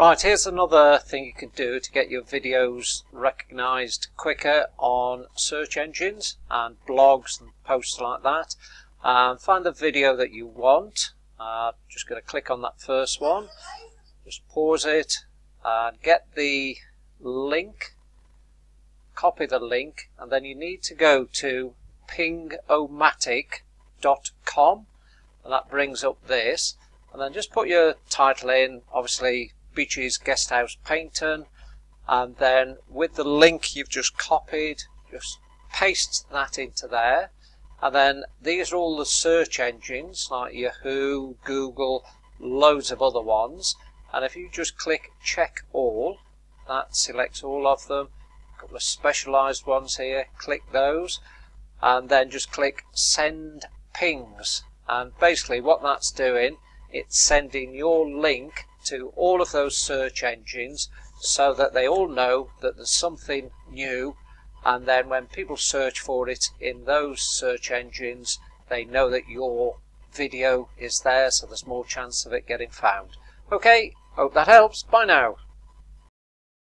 Right, here's another thing you can do to get your videos recognized quicker on search engines and blogs and posts like that. Find the video that you want. Just going to click on that first one, just pause it and get the link, copy the link, and then you need to go to pingomatic.com, and that brings up this, and then just put your title in, obviously Beaches Guest House Painton, and then with the link you've just copied, just paste that into there. And then these are all the search engines like Yahoo, Google, loads of other ones. And if you just click check all, that selects all of them. A couple of specialized ones here, click those, and then just click send pings. And basically what that's doing, it's sending your link to all of those search engines so that they all know that there's something new. And then when people search for it in those search engines, they know that your video is there, so there's more chance of it getting found. Okay, hope that helps. Bye now.